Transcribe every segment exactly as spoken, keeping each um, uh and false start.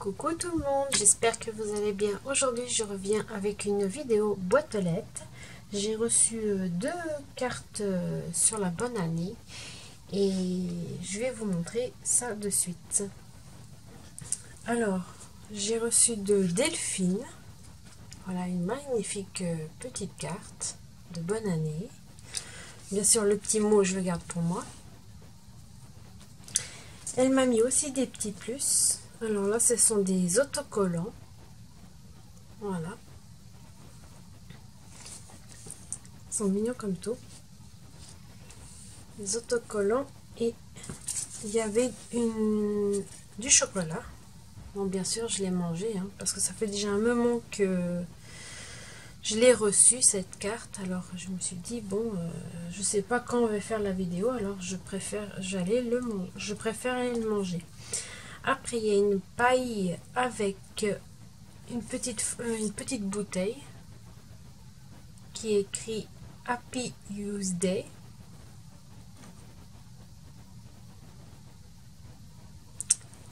Coucou tout le monde, j'espère que vous allez bien. Aujourd'hui je reviens avec une vidéo boîte aux lettres. J'ai reçu deux cartes sur la bonne année et je vais vous montrer ça de suite. Alors j'ai reçu de Delphine, voilà une magnifique petite carte de bonne année. Bien sûr le petit mot je le garde pour moi. Elle m'a mis aussi des petits plus. Alors là, ce sont des autocollants. Voilà. Ils sont mignons comme tout. Les autocollants. Et il y avait une... du chocolat. Bon, bien sûr, je l'ai mangé. Hein, parce que ça fait déjà un moment que je l'ai reçu, cette carte. Alors, je me suis dit, bon, euh, je ne sais pas quand on va faire la vidéo. Alors, je préfère, j'allais le, je préfère aller le manger. Après, il y a une paille avec une petite, une petite bouteille qui écrit Happy Use Day.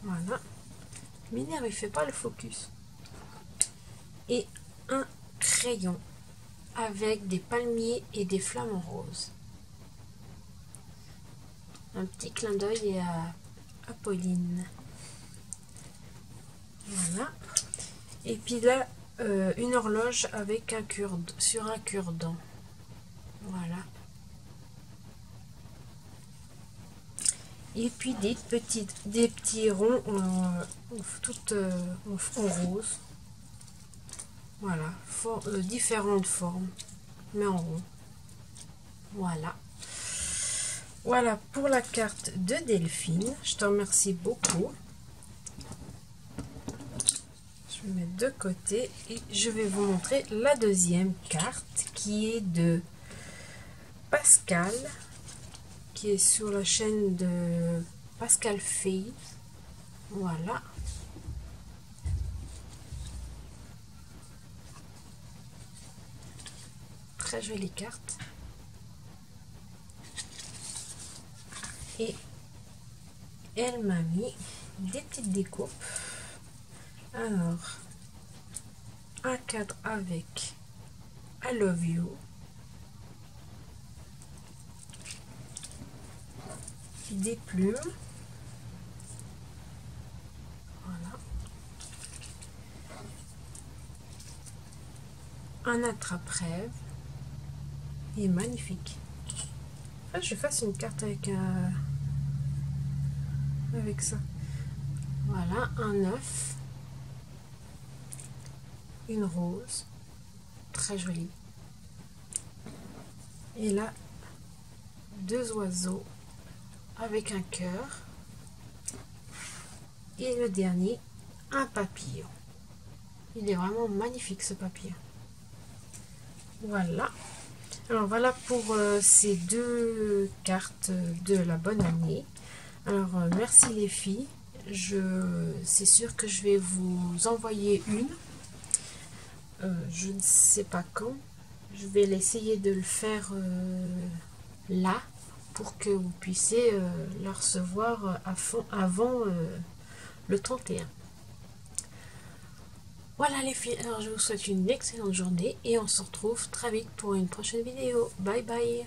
Voilà. Minerve, il ne fait pas le focus. Et un crayon avec des palmiers et des flammes en rose. Un petit clin d'œil à Apolline. Voilà. Et puis là, euh, une horloge avec un cure sur un cure-dent. Voilà. Et puis des petites, des petits ronds en, en, toutes, en, en rose. Voilà. For, euh, différentes formes, mais en rond. Voilà. Voilà pour la carte de Delphine. Je te remercie beaucoup. Je vais mettre de côté et je vais vous montrer la deuxième carte qui est de Pascal, qui est sur la chaîne de Pascal Fay. Voilà. Très jolie carte. Et elle m'a mis des petites découpes. Alors, un cadre avec I love you, des plumes, voilà, un attrape-rêve, il est magnifique. Après, je fasse une carte avec un, avec ça, voilà, un œuf. Une rose, très jolie. Et là, deux oiseaux avec un cœur. Et le dernier, un papillon. Il est vraiment magnifique ce papillon. Voilà. Alors voilà pour euh, ces deux cartes de la bonne année. Alors euh, merci les filles. Je, c'est sûr que je vais vous envoyer une. Euh, je ne sais pas quand, je vais essayer de le faire euh, là pour que vous puissiez euh, la recevoir à fond avant euh, le trente et un. Voilà les filles, alors je vous souhaite une excellente journée et on se retrouve très vite pour une prochaine vidéo. Bye bye.